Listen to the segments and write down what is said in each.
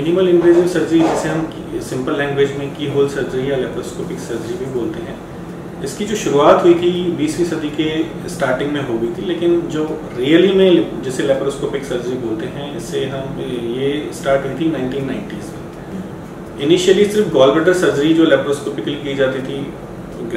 Minimal invasive surgery, जिसे हम simple language में की होल सर्जरी या लेप्रोस्कोपिक सर्जरी भी बोलते हैं, इसकी जो शुरुआत हुई थी 20वीं सदी के स्टार्टिंग में हो गई थी, लेकिन जो रियली में जिसे लेप्रोस्कोपिक सर्जरी बोलते हैं, इससे हम ये स्टार्ट हुई थी 1990s में। इनिशियली सिर्फ गॉल ब्लैडर सर्जरी जो लेप्रोस्कोपिकली की जाती थी,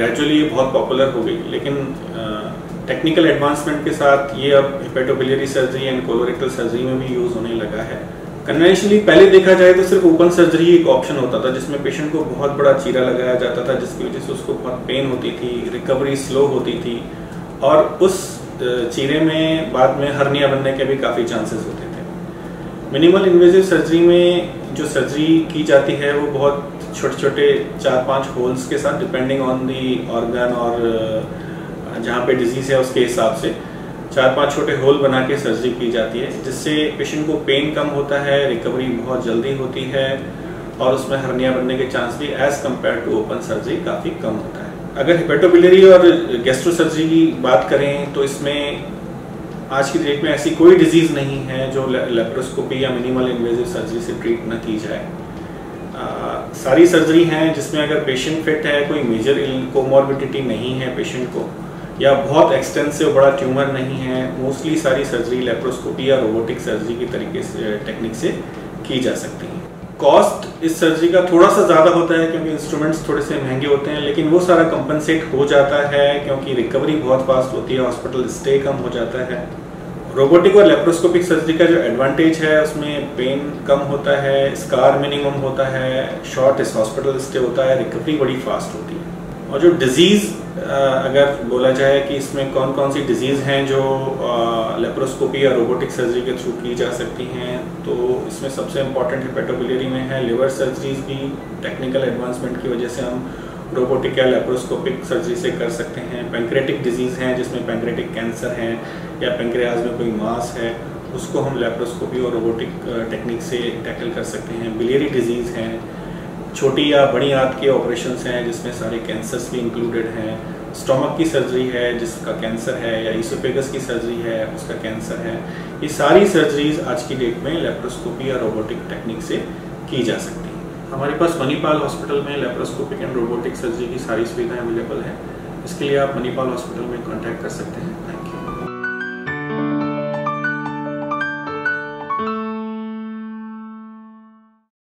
ग्रेजुअली ये बहुत पॉपुलर हो गई, लेकिन टेक्निकल एडवांसमेंट के साथ ये अब hepatobiliary surgery and colorectal surgery में भी यूज़ होने लगा है। कन्वेंशनली पहले देखा जाए तो सिर्फ ओपन सर्जरी एक ऑप्शन होता था, जिसमें पेशेंट को बहुत बड़ा चीरा लगाया जाता था, जिसकी वजह से उसको बहुत पेन होती थी, रिकवरी स्लो होती थी, और उस चीरे में बाद में हर्निया बनने के भी काफ़ी चांसेस होते थे। मिनिमल इन्वेसिव सर्जरी में जो सर्जरी की जाती है वो बहुत छोटे छोटे 4-5 होल्स के साथ, डिपेंडिंग ऑन दी ऑर्गन और जहाँ पे डिजीज़ है उसके हिसाब से 4-5 छोटे होल बना के सर्जरी की जाती है, जिससे पेशेंट को पेन कम होता है, रिकवरी बहुत जल्दी होती है, और उसमें हर्निया बनने के चांस भी as compare to open surgery काफ़ी कम होता है। अगर हेपेटोबिलियरी और गैस्ट्रो सर्जरी की बात करें तो इसमें आज की डेट में ऐसी कोई डिजीज़ नहीं है जो लेप्रोस्कोपी या मिनिमल इन्वेसिव सर्जरी से ट्रीट न की जाए। सारी सर्जरी हैं जिसमें अगर पेशेंट फिट है, कोई मेजर कोमॉर्बिडिटी नहीं है पेशेंट को, या बहुत एक्सटेंसिव बड़ा ट्यूमर नहीं है, मोस्टली सारी सर्जरी लेप्रोस्कोपी या रोबोटिक सर्जरी की तरीके से टेक्निक से की जा सकती है। कॉस्ट इस सर्जरी का थोड़ा सा ज़्यादा होता है क्योंकि इंस्ट्रूमेंट्स थोड़े से महंगे होते हैं, लेकिन वो सारा कंपनसेट हो जाता है क्योंकि रिकवरी बहुत फास्ट होती है, हॉस्पिटल स्टे कम हो जाता है। रोबोटिक और लेप्रोस्कोपिक सर्जरी का जो एडवांटेज है उसमें पेन कम होता है, स्कार मिनिमम होता है, शॉर्ट इस हॉस्पिटल स्टे होता है, रिकवरी बड़ी फास्ट होती है। और जो डिजीज़ अगर बोला जाए कि इसमें कौन कौन सी डिजीज़ हैं जो लेप्रोस्कोपी या रोबोटिक सर्जरी के थ्रू की जा सकती हैं, तो इसमें सबसे इम्पॉर्टेंट हेपेटोबिलियरी में है। लिवर सर्जरीज भी टेक्निकल एडवांसमेंट की वजह से हम रोबोटिक या लेप्रोस्कोपिक सर्जरी से कर सकते हैं। पेंक्रेटिक डिजीज़ हैं जिसमें पेंक्रेटिक कैंसर है या पेंक्रियाज में कोई मास है, उसको हम लेप्रोस्कोपी और रोबोटिक टेक्निक से टैकल कर सकते हैं। बिलियरी डिजीज़ हैं, छोटी या बड़ी आंत के ऑपरेशंस हैं जिसमें सारे कैंसर्स भी इंक्लूडेड हैं। स्टोमक की सर्जरी है जिसका कैंसर है, या इसोफेगस की सर्जरी है उसका कैंसर है। ये सारी सर्जरीज आज की डेट में लेप्रोस्कोपी या रोबोटिक टेक्निक से की जा सकती हैं। हमारे पास मणिपाल हॉस्पिटल में लेप्रोस्कोपिक एंड रोबोटिक सर्जरी की सारी सुविधाएं अवेलेबल हैं। इसके लिए आप मणिपाल हॉस्पिटल में कॉन्टैक्ट कर सकते हैं। Thank you.